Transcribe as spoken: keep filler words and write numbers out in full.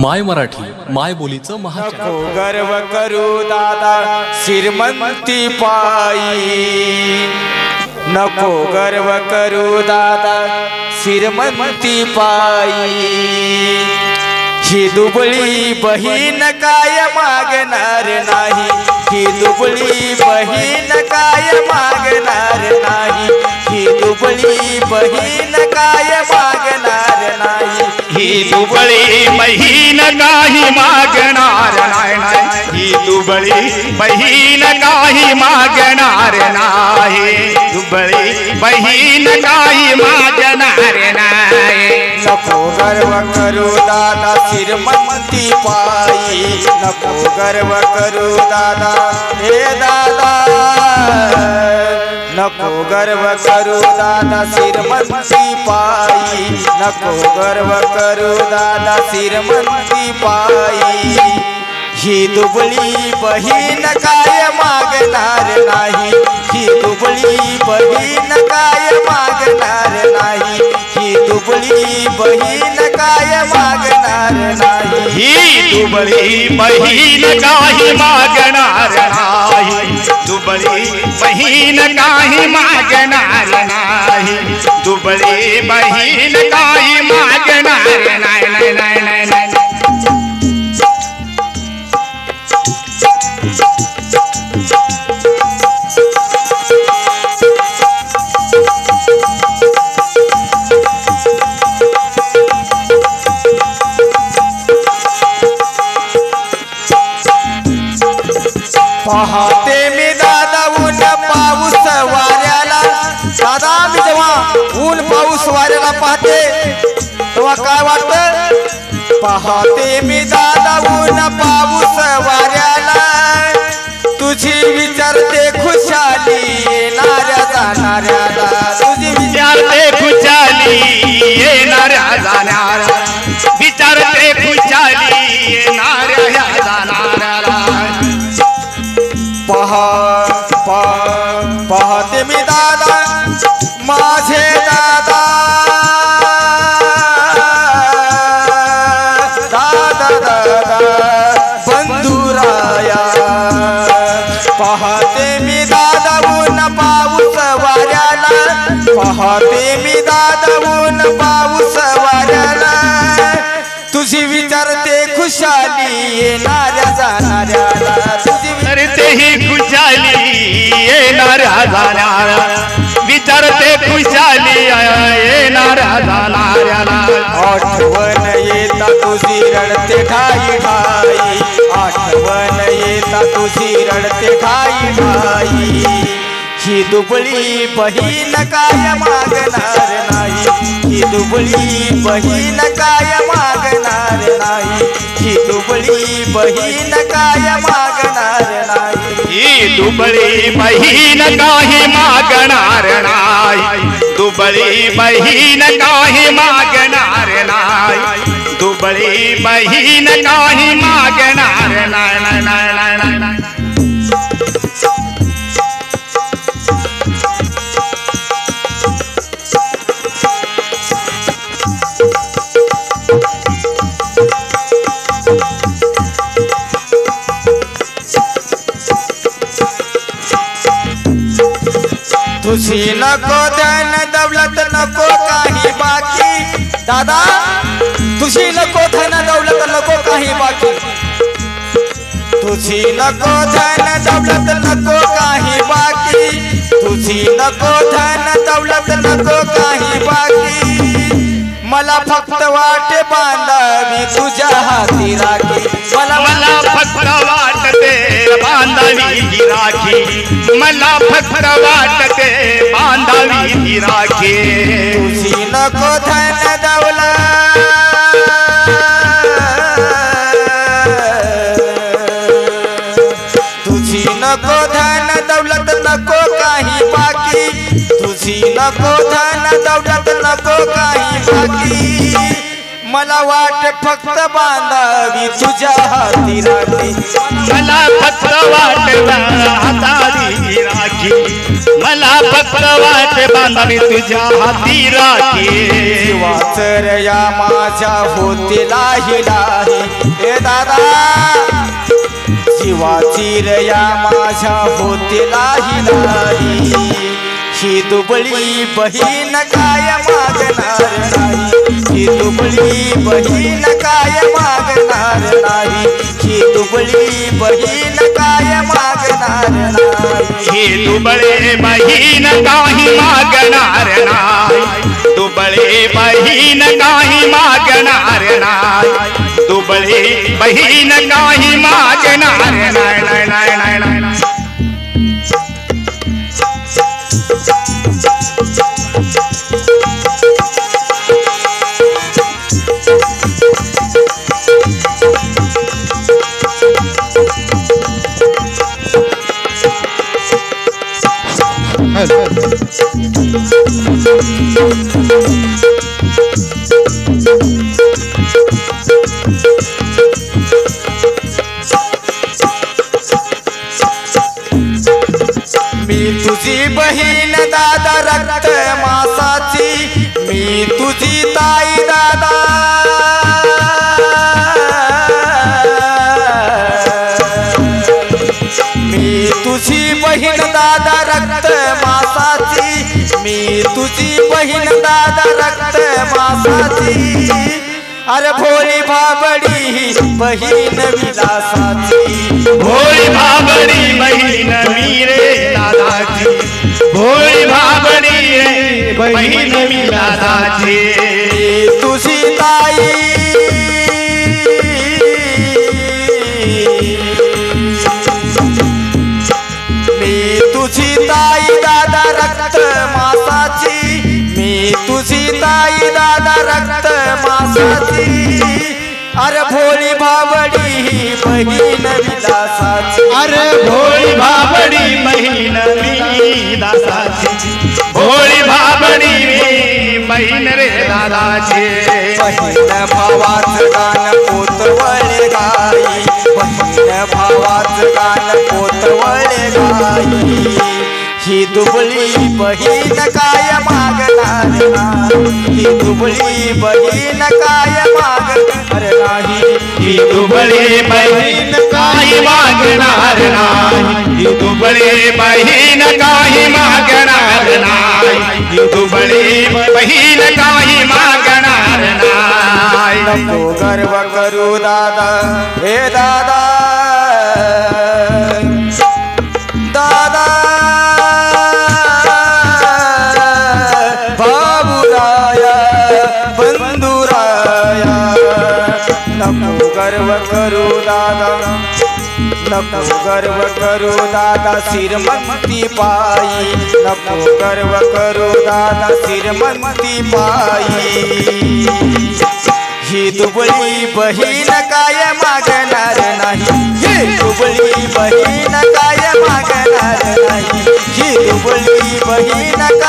My Marathi माय बोलीचं महाचॅनल। नको गर्व करू दादा श्रीमंती पायी, नको गर्व करू दादा श्रीमंती पायी। ही दुबळी बहीण काय मागणार नाही, ही दुबळी बहीण काय मागणार नाही, ही दुबळी बहीण काय मागणार नाही, ही दुबळी बहीण काही मागणार नाही, ही दुबळी बहीण काही मागणार नाही, दुबळी बहीण काही मागणार नाही। नको गर्व करू दादा श्रीमंती पायी, नको गर्व करू दादा हे दादा, नको गर्व करू दादा श्रीमंती पायी, नको गर्व करू दादा श्रीमंती पायी। ही दुबळी बहीण काय मागणार नाही, ही दुबळी बहीण काय मागणार नाही, ही दुबळी बहीण काय मागणार नाही, ही दुबळी बहीण काही मागणार नाही, दुबळी बहीण काही मागणार नाही, दुबळी बहीण काही मागणार नाही नाही। पाहते मी दादा ऊन पाऊस वाऱ्याला, दादा मी जेव्हा ऊन पाऊस वाऱ्याला पाहते तेव्हा काय वाटतं? पाहते मी दादा ऊन पाऊस वाऱ्याला, तुझी विचारते खुशाली येणाऱ्या जाणाऱ्याला, तुझी विचारते खुशाली येणाऱ्या जाणाऱ्याला, विचारते खुशाली येणाऱ्या जाणाऱ्याला। पाहते मी दादा माझे दादा दादा दादा बंधुराया, पाहते मी दादा ऊन पाऊस वाऱ्याला, पाहते मी दादा ऊन पाऊस वाऱ्याला, तुझी विचारते खुशाली येणाऱ्या जाणाऱ्याला, तुझी विचारते ही खुशाली येणाऱ्या जाणाऱ्याला, विचारते खुशाली येणाऱ्या जाणाऱ्याला। आठवण येता तुझी रडते ठाई ठाई, आठवण येता तुझी रडते ठाई ठाई। ही दुबळी बहीण काय मागणार नाही, ही दुबळी बहीण काय मागणार नाही, ही दुबळी बहीण काय मागणार नाही, ही दुबळी बहीण काही मागणार नाही, दुबळी बहीण काही मागणार नाही, दुबळी बहीण काही मागणार नाही। तुझी नको धन दौलत नको काही बाकी दादा, तुझी नको धन दौलत नको काही बाकी, तुझी नको धन दौलत नको काही बाकी, तुझी नको धन दौलत नको काही बाकी। मला फक्त वाट बांधावी तुझ्या हाती राखी, मला मला फक्त वाट ते बांधावी राखी, मला फक्त वाट ते बांधावी राखी। तुझी नको धन दौलत, तुझी नको धन दौलत नको काही बाकी, तुझी नको धन दौलत नको काही बाकी। मला वाट फक्त बांधावी तुझ्या हाती राखी, मला फक्त वाट हातारी राखी, मला भक्तवाट बांधावी तुझ्या हाती राखी, वाचर्या माझ्या होती लाही लाही हे दादा, जीवाची रया माझ्या होती लाही लाही, ही दुबळी बहीण काय मागणार नाही, ही दुबळी बहीण काय मागणार नाही, ही दुबळी बहीण काय मागणार नाही, ही दुबळे बहीण काही मागणार नाही, दुबळे बहीण काही मागणार नाही, दुबळे बहीण काही मागणार नाही। बहीण दादा रक्त मासाची, मी तुझी ताई दादा, मी तुझी बहीण दादा रक्त मासाची, मी तुझी बहीण दादा रक्त मासाची, अरे भोळी भाबडी बहीण विलासाची, भोळी भाबडी बहीण वीरे दादाची, भोळी भाबडी बहीण विलासाची, तुझी ताई मी तुझी ताई दादा रक्त मासाची, मी तुझी ताई दादा रक्त मासाची, अरे भोळी भाबडी बहीण विलासाची, अरे भोळी भाबडी बहीण विलासाची, भोळी भाबडी बहीण रे दादाची, बहीण भावाचं गाणं पोतवळे गाई, बहीण भावाचं गाणं पोतवळे गाई, ही दुबळी बहीण काय मागणार नाही, ही दुबळी बहीण काय मागणार नाही, ही दुबळी बहीण काय मागणार नाही, ही दुबळी बहीण काय मागणार नाही, ही दुबळी बहीण काय मागणार नाही। नको गर्व करू दादा, हे दादा दादा गर्व करू दादा, नको गर्व करू दादा श्रीमंती पाई, नको गर्व करू दादा श्रीमंती पाई, ही दुबळी बहीण काय मागणार नाही, ही दुबळी बहीण काय मागणार नाही, ही दुबळी बहीण